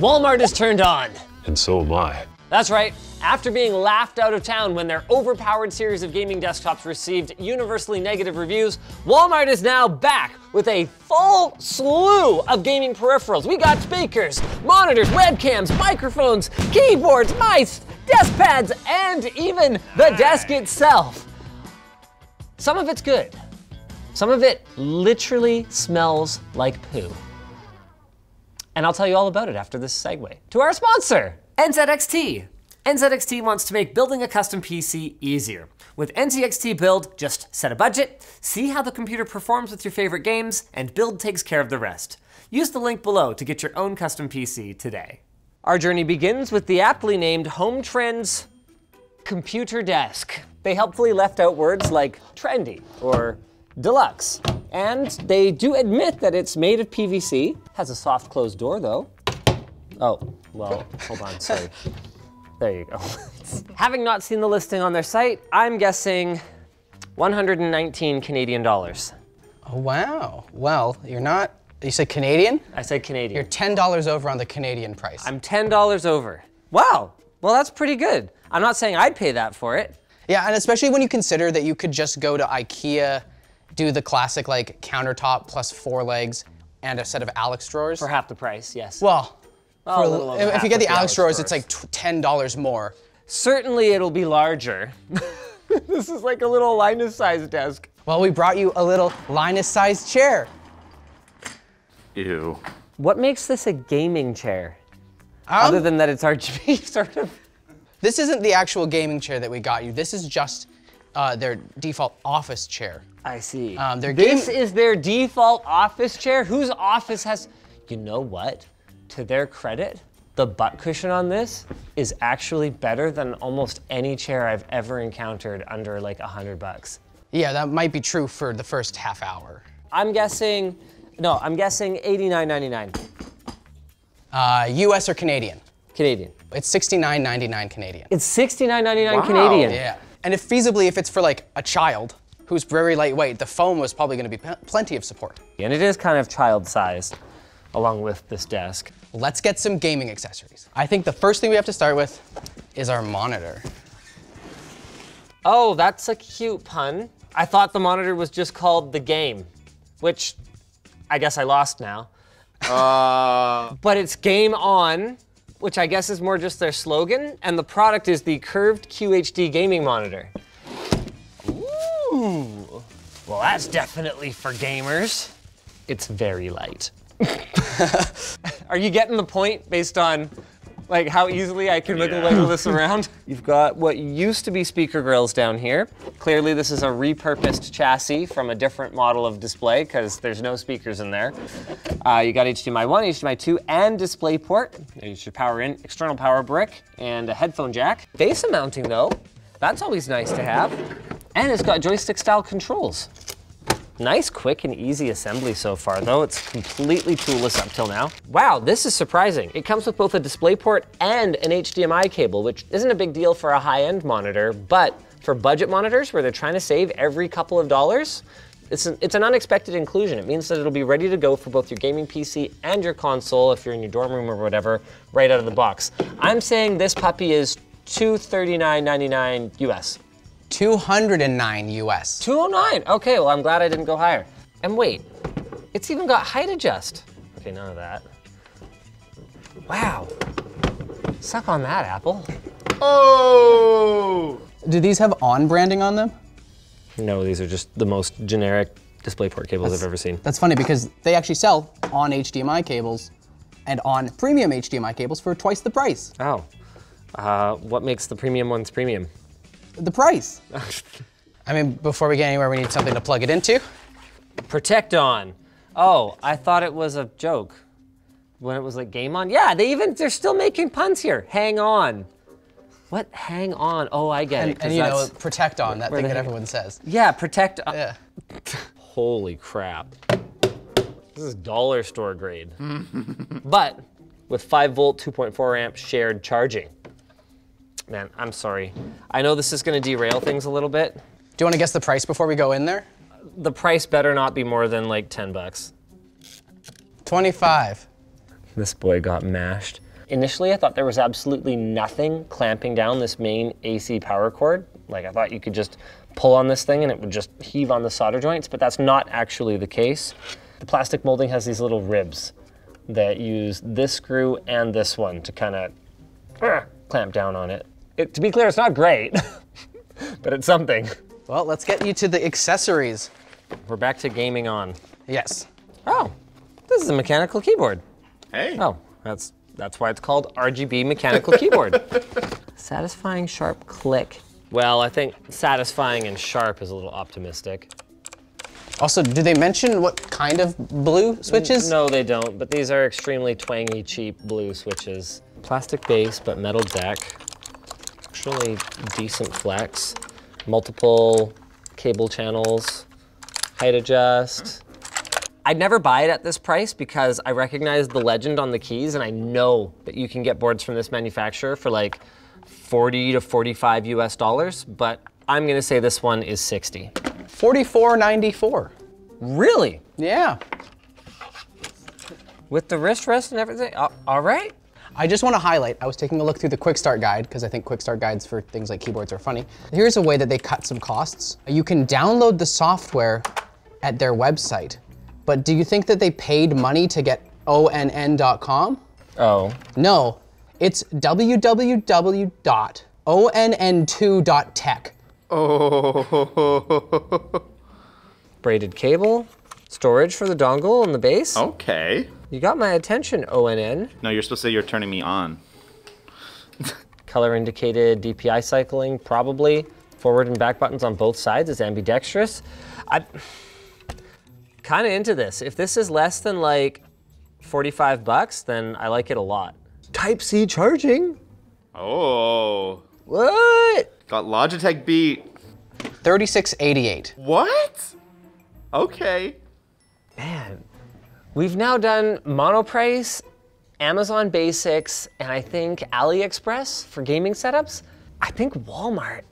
Walmart is turned on. And so am I. That's right. After being laughed out of town when their overpowered series of gaming desktops received universally negative reviews, Walmart is now back with a full slew of gaming peripherals. We got speakers, monitors, webcams, microphones, keyboards, mice, desk pads, and even the desk itself. Some of it's good. Some of it literally smells like poo. And I'll tell you all about it after this segue to our sponsor, NZXT. NZXT wants to make building a custom PC easier. With NZXT Build, just set a budget, see how the computer performs with your favorite games, and Build takes care of the rest. Use the link below to get your own custom PC today. Our journey begins with the aptly named Home Trends Computer Desk. They helpfully left out words like trendy or deluxe. And they do admit that it's made of PVC. Has a soft closed door though. Oh, well, hold on, sorry. There you go. Having not seen the listing on their site, I'm guessing $119 Canadian. Oh, wow. Well, you're not, you said Canadian? I said Canadian. You're $10 over on the Canadian price. I'm $10 over. Wow, well that's pretty good. I'm not saying I'd pay that for it. Yeah, and especially when you consider that you could just go to IKEA, do the classic like countertop plus 4 legs and a set of Alex drawers. For half the price, yes. Well. Oh, if you get the Alex drawers, it's like $10 more. Certainly it'll be larger. This is like a little Linus-sized desk. Well, we brought you a little Linus-sized chair. Ew. What makes this a gaming chair? Other than that it's RGB, sort of. This isn't the actual gaming chair that we got you. This is just their default office chair. I see. This is their default office chair? Whose office has, you know what? To their credit, the butt cushion on this is actually better than almost any chair I've ever encountered under like $100. Yeah, that might be true for the first half hour. I'm guessing $89.99. US or Canadian? Canadian. It's $69.99 Canadian. It's $69.99 wow. Canadian? Yeah. And if feasibly, if it's for like a child who's very lightweight, the foam was probably gonna be plenty of support. And it is kind of child-sized, along with this desk. Let's get some gaming accessories. I think the first thing we have to start with is our monitor. Oh, that's a cute pun. I thought the monitor was just called the game, which I guess I lost now. But it's Game On, which I guess is more just their slogan, and the product is the curved QHD gaming monitor. Ooh, well that's definitely for gamers. It's very light. Are you getting the point based on like how easily I can wiggle this around? You've got what used to be speaker grills down here. Clearly this is a repurposed chassis from a different model of display because there's no speakers in there. You got HDMI 1, HDMI 2, and DisplayPort. You should power in, external power brick, and a headphone jack. Base mounting though, that's always nice to have. And it's got joystick style controls. Nice, quick, and easy assembly so far, though. It's completely toolless up till now. Wow, this is surprising. It comes with both a DisplayPort and an HDMI cable, which isn't a big deal for a high-end monitor, but for budget monitors where they're trying to save every couple of dollars, it's an unexpected inclusion. It means that it'll be ready to go for both your gaming PC and your console if you're in your dorm room or whatever, right out of the box. I'm saying this puppy is $239.99 US. 209 US. 209, okay, well I'm glad I didn't go higher. And wait, it's even got height adjust. Okay, none of that. Wow, suck on that, Apple. Oh! Do these have On branding on them? No, these are just the most generic DisplayPort cables I've ever seen. That's funny because they actually sell On HDMI cables and On premium HDMI cables for twice the price. Oh, what makes the premium ones premium? The price. I mean, before we get anywhere, we need something to plug it into. Protect On. Oh, I thought it was a joke. When it was like Game On? Yeah, they're still making puns here. Hang on. What, hang on? Oh, I get it. And you know, Protect On, that thing that everyone says. Yeah, Protect On. Yeah. Holy crap. This is dollar store grade. But with 5-volt, 2.4-amp shared charging. Man, I'm sorry. I know this is gonna derail things a little bit. Do you wanna guess the price before we go in there? The price better not be more than like $10. 25. This boy got mashed. Initially, I thought there was absolutely nothing clamping down this main AC power cord. Like, I thought you could just pull on this thing and it would just heave on the solder joints, but that's not actually the case. The plastic molding has these little ribs that use this screw and this one to kind of clamp down on it. To be clear, it's not great, but it's something. Well, let's get you to the accessories. We're back to gaming on. Yes. Oh, this is a mechanical keyboard. Hey. Oh, that's why it's called RGB mechanical keyboard. Satisfying sharp click. Well, I think satisfying and sharp is a little optimistic. Also, do they mention what kind of blue switches? No, they don't, but these are extremely twangy, cheap blue switches. Plastic base, but metal deck. Actually decent flex. Multiple cable channels. Height adjust. I'd never buy it at this price because I recognize the legend on the keys, and I know that you can get boards from this manufacturer for like $40 to $45 US, but I'm gonna say this one is 60. $44.94. Really? Yeah. With the wrist rest and everything? All right. I just want to highlight, I was taking a look through the quick start guide because I think quick start guides for things like keyboards are funny. Here's a way that they cut some costs. You can download the software at their website, but do you think that they paid money to get onn.com? Oh. No, it's www.onn2.tech. Oh. Braided cable, storage for the dongle and the base. Okay. You got my attention, ONN. No, you're supposed to say you're turning me on. Color indicated DPI cycling, probably. Forward and back buttons on both sides is ambidextrous. I'm kind of into this. If this is less than like 45 bucks, then I like it a lot. Type-C charging. Oh. What? Got Logitech beat. 3688. What? Okay. Man, we've now done Monoprice, Amazon Basics, and I think AliExpress for gaming setups. I think Walmart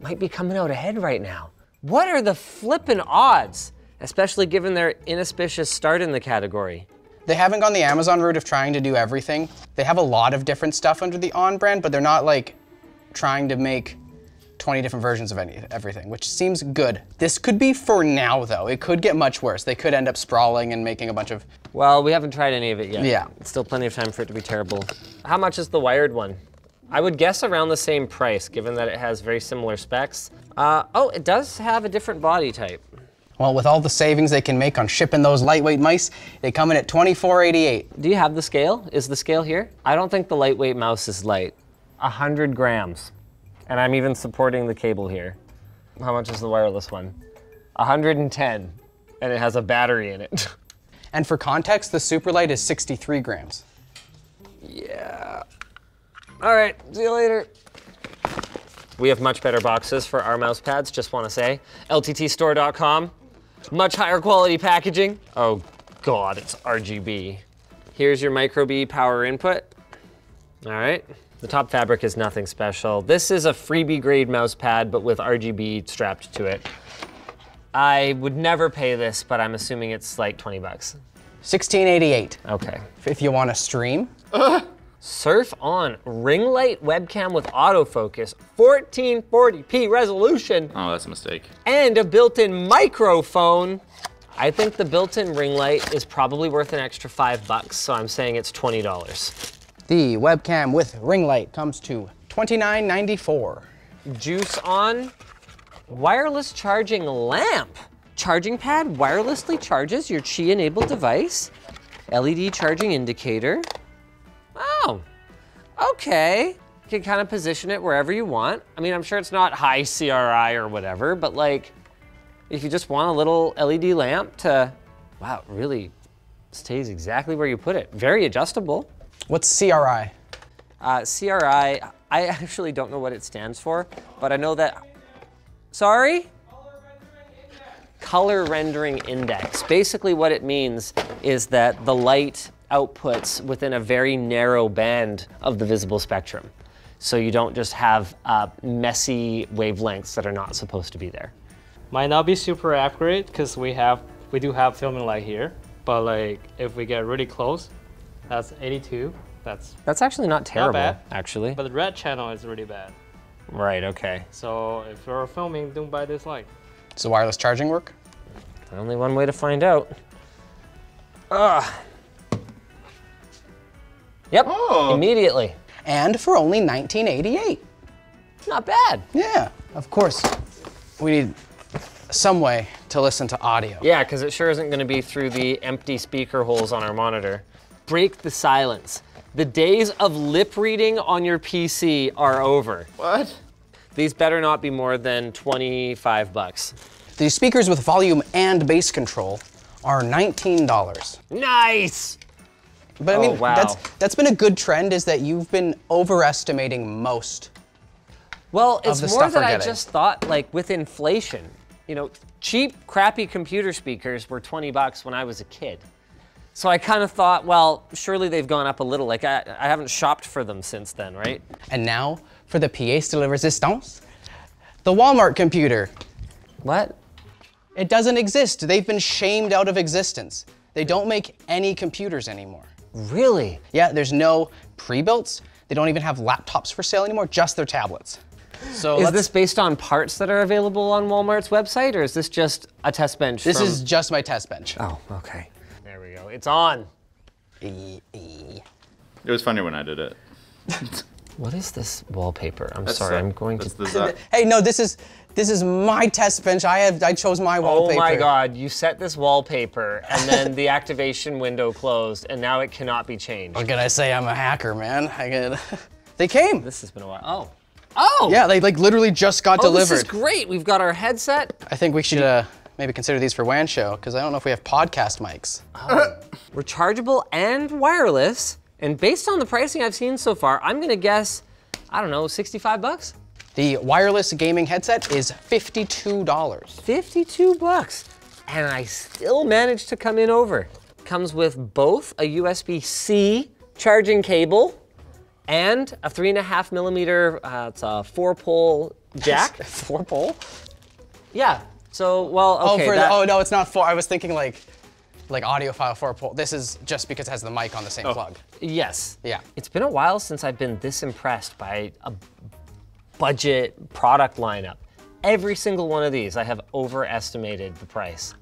might be coming out ahead right now. What are the flippin' odds, especially given their inauspicious start in the category? They haven't gone the Amazon route of trying to do everything. They have a lot of different stuff under the On brand, but they're not like trying to make 20 different versions of everything, which seems good. This could be for now though. It could get much worse. They could end up sprawling and making a bunch of... Well, we haven't tried any of it yet. Yeah. It's still plenty of time for it to be terrible. How much is the wired one? I would guess around the same price, given that it has very similar specs. Oh, it does have a different body type. Well, with all the savings they can make on shipping those lightweight mice, they come in at $24.88. Do you have the scale? Is the scale here? I don't think the lightweight mouse is light. 100 grams. And I'm even supporting the cable here. How much is the wireless one? 110, and it has a battery in it. And for context, the Superlight is 63 grams. Yeah. All right, see you later. We have much better boxes for our mouse pads, just want to say. LTTstore.com, much higher quality packaging. Oh God, it's RGB. Here's your micro-B power input, all right. The top fabric is nothing special. This is a freebie grade mouse pad, but with RGB strapped to it. I would never pay this, but I'm assuming it's like 20 bucks. $16.88. Okay. If you want to stream. Surf on, ring light webcam with autofocus, 1440p resolution. Oh, that's a mistake. And a built-in microphone. I think the built-in ring light is probably worth an extra $5, so I'm saying it's $20. The webcam with ring light comes to $29.94. Juice on, wireless charging lamp. Charging pad wirelessly charges your Qi-enabled device. LED charging indicator. Oh, okay. You can kind of position it wherever you want. I mean, I'm sure it's not high CRI or whatever, but like, if you just want a little LED lamp to, wow, it really stays exactly where you put it. Very adjustable. What's CRI? CRI, I actually don't know what it stands for, but I know that, sorry? Color rendering index. Basically what it means is that the light outputs within a very narrow band of the visible spectrum. So you don't just have messy wavelengths that are not supposed to be there. Might not be super accurate because we do have filming light here, but like if we get really close, that's 82. That's actually not terrible. Not bad, actually. But the red channel is really bad. Right, okay. So if you're filming, don't buy this light. Does the wireless charging work? Only one way to find out. Yep, immediately. And for only $19.88. Not bad. Yeah, of course. We need some way to listen to audio. Yeah, because it sure isn't going to be through the empty speaker holes on our monitor. Break the silence. The days of lip reading on your PC are over. What? These better not be more than 25 bucks. These speakers with volume and bass control are $19. Nice! But I mean, wow. That's been a good trend, is that you've been overestimating most. Well, it's more that I just thought, like, with inflation, you know, cheap, crappy computer speakers were 20 bucks when I was a kid. So I kind of thought, well, surely they've gone up a little. Like, I haven't shopped for them since then, right? And now for the pièce de la résistance, the Walmart computer. What? It doesn't exist. They've been shamed out of existence. They don't make any computers anymore. Really? Yeah, there's no pre-builts. They don't even have laptops for sale anymore, just their tablets. So is this based on parts that are available on Walmart's website, or is this just a test bench? This is just my test bench. Oh, okay. There we go. It's on. It was funny when I did it. What is this wallpaper? I'm sorry, I'm going to... Hey, no, this is my test bench. I chose my wallpaper. Oh my God, you set this wallpaper and then the activation window closed and now it cannot be changed. What can I say? I'm a hacker, man. They came. This has been a while. Oh. Oh! Yeah, they like literally just got delivered. This is great. We've got our headset. I think we should maybe consider these for WAN show, because I don't know if we have podcast mics. Oh. Rechargeable and wireless. And based on the pricing I've seen so far, I'm gonna guess, I don't know, 65 bucks? The wireless gaming headset is $52. 52 bucks, and I still managed to come in over. Comes with both a USB-C charging cable and a 3.5mm, it's a 4-pole jack. 4-pole? Yeah, so, well, okay. Oh, no, it's not 4, I was thinking like audiophile 4-pole. This is just because it has the mic on the same plug. Yes. Yeah. It's been a while since I've been this impressed by a budget product lineup. Every single one of these, I have overestimated the price.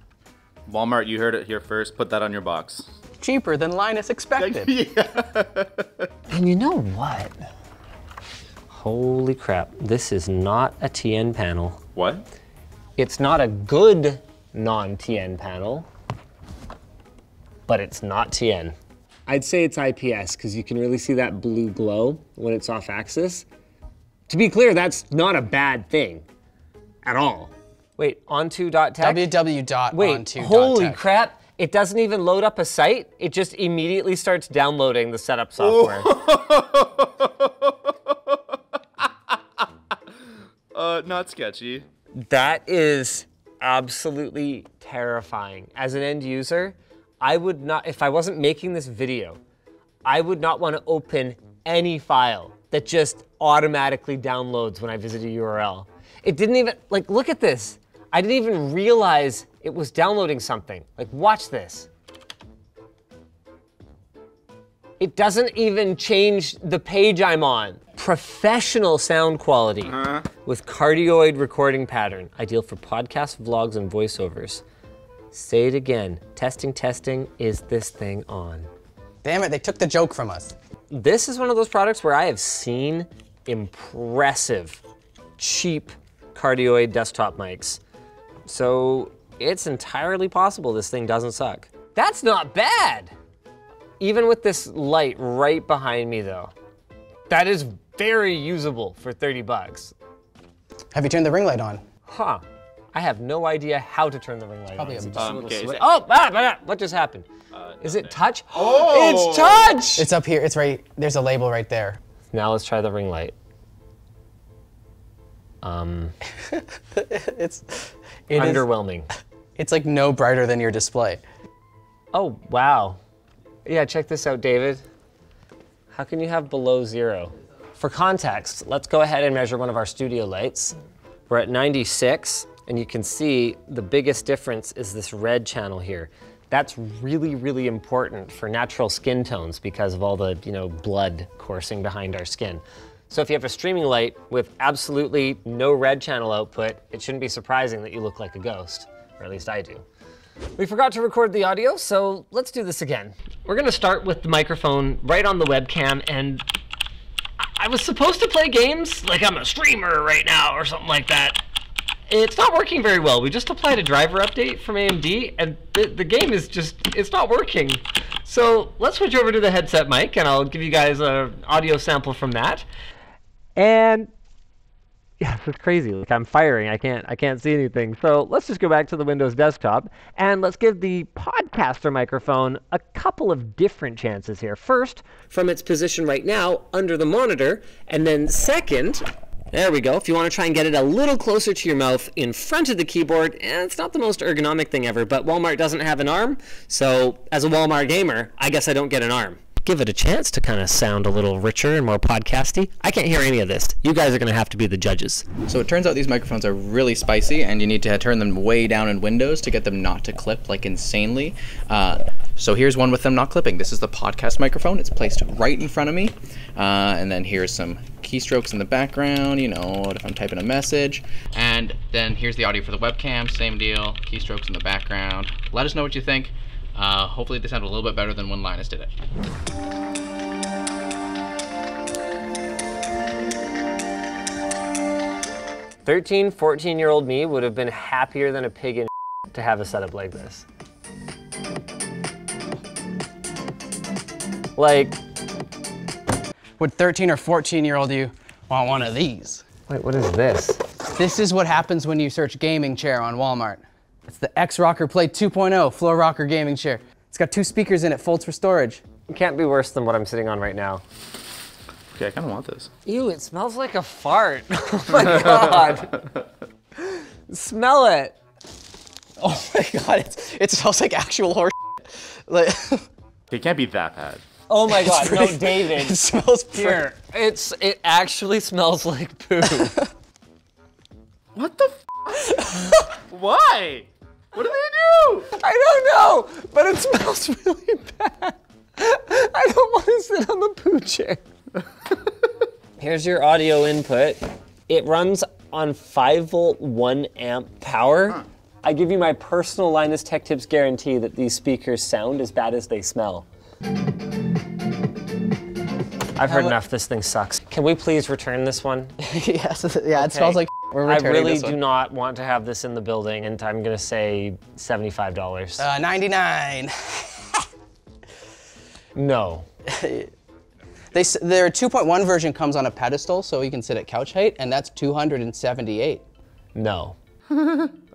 Walmart, you heard it here first. Put that on your box. Cheaper than Linus expected. Yeah. And you know what? Holy crap, this is not a TN panel. What? It's not a good non-TN panel, but it's not TN. I'd say it's IPS, because you can really see that blue glow when it's off axis. To be clear, that's not a bad thing at all. Wait, onto.tech? www.onto.tech. Wait, holy crap, it doesn't even load up a site. It just immediately starts downloading the setup software. Not sketchy. That is absolutely terrifying. As an end user, I would not, if I wasn't making this video, I would not want to open any file that just automatically downloads when I visit a URL. It didn't even, like, look at this. I didn't even realize it was downloading something. Like, watch this. It doesn't even change the page I'm on. Professional sound quality with cardioid recording pattern, ideal for podcasts, vlogs, and voiceovers. Say it again, testing, testing, is this thing on? Damn it, they took the joke from us. This is one of those products where I have seen impressive, cheap cardioid desktop mics. So it's entirely possible this thing doesn't suck. That's not bad. Even with this light right behind me though, that is very usable for 30 bucks. Have you turned the ring light on? Huh, I have no idea how to turn the ring light on. What just happened? Is it touch? Oh! It's touch! It's up here, it's right, there's a label right there. Now let's try the ring light. It underwhelming. It's like no brighter than your display. Oh, wow. Yeah, check this out, David. How can you have below zero? For context, let's go ahead and measure one of our studio lights. We're at 96, and you can see the biggest difference is this red channel here. That's really, really important for natural skin tones because of all the, you know, blood coursing behind our skin. So if you have a streaming light with absolutely no red channel output, it shouldn't be surprising that you look like a ghost, or at least I do. We forgot to record the audio, so let's do this again. We're gonna start with the microphone right on the webcam, and I was supposed to play games like I'm a streamer right now or something like that. It's not working very well. We just applied a driver update from AMD, and the game is just, it's not working. So let's switch over to the headset mic, and I'll give you guys an audio sample from that. And yeah, it's crazy. Like I'm firing. I can't see anything. So let's just go back to the Windows desktop, and let's give the podcaster microphone a couple of different chances here. First, from its position right now under the monitor, and then second, there we go. If you want to try and get it a little closer to your mouth in front of the keyboard, and it's not the most ergonomic thing ever, but Walmart doesn't have an arm, so as a Walmart gamer, I guess I don't get an arm. Give it a chance to kind of sound a little richer and more podcasty. I can't hear any of this. You guys are going to have to be the judges. So it turns out these microphones are really spicy, and you need to turn them way down in Windows to get them not to clip like insanely. So here's one with them not clipping. This is the podcast microphone. It's placed right in front of me, and then here's some keystrokes in the background, you know, if I'm typing a message. And then here's the audio for the webcam, same deal, keystrokes in the background. Let us know what you think. Hopefully they sound a little bit better than when Linus did it. Fourteen-year-old me would have been happier than a pig in shit to have a setup like this. Like, would 13 or 14-year-old you want one of these? Wait, what is this? This is what happens when you search gaming chair on Walmart. It's the X-Rocker Play 2.0 Floor Rocker gaming chair. It's got 2 speakers in it, folds for storage. It can't be worse than what I'm sitting on right now. Okay, I kind of want this. Ew, it smells like a fart. Oh my God. Smell it. Oh my God, it smells like actual horse shit. Like, it can't be that bad. Oh my God, no, David. It smells pure. It actually smells like poo. What the f? Why? What do they do? I don't know, but it smells really bad. I don't want to sit on the poo chair. Here's your audio input. It runs on 5V, 1A power. Huh. I give you my personal Linus Tech Tips guarantee that these speakers sound as bad as they smell. I've heard enough, this thing sucks. Can we please return this one? Yes, yeah, okay. It smells like we're returning this one. I really do not want to have this in the building, and I'm gonna say $75. 99. No. Their 2.1 version comes on a pedestal, so you can sit at couch height, and that's 278. No.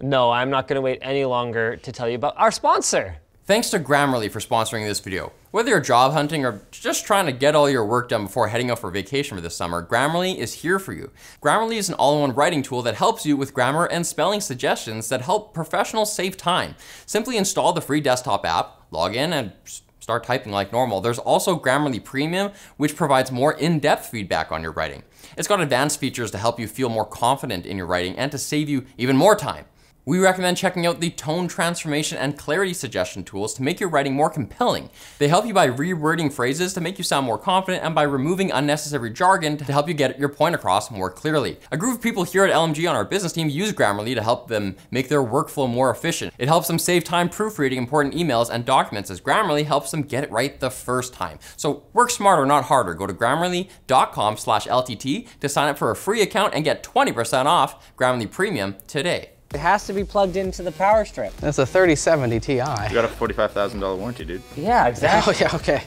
No, I'm not gonna wait any longer to tell you about our sponsor. Thanks to Grammarly for sponsoring this video. Whether you're job hunting or just trying to get all your work done before heading off for vacation for the summer, Grammarly is here for you. Grammarly is an all-in-one writing tool that helps you with grammar and spelling suggestions that help professionals save time. Simply install the free desktop app, log in, and start typing like normal. There's also Grammarly Premium, which provides more in-depth feedback on your writing. It's got advanced features to help you feel more confident in your writing and to save you even more time. We recommend checking out the tone transformation and clarity suggestion tools to make your writing more compelling. They help you by rewording phrases to make you sound more confident and by removing unnecessary jargon to help you get your point across more clearly. A group of people here at LMG on our business team use Grammarly to help them make their workflow more efficient. It helps them save time proofreading important emails and documents, as Grammarly helps them get it right the first time. So work smarter, not harder. Go to grammarly.com/LTT to sign up for a free account and get 20% off Grammarly Premium today. It has to be plugged into the power strip. That's a 3070 Ti. You got a $45,000 warranty, dude. Yeah, exactly. Oh, yeah, okay.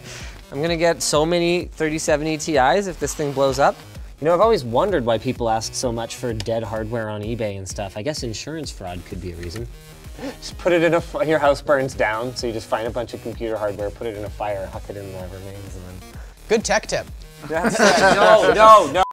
I'm gonna get so many 3070 Ti's if this thing blows up. You know, I've always wondered why people ask so much for dead hardware on eBay and stuff. I guess insurance fraud could be a reason. Just put it in a fire, your house burns down, so you just find a bunch of computer hardware, put it in a fire, huck it in the remains, and then. Good tech tip. That's no, no, no.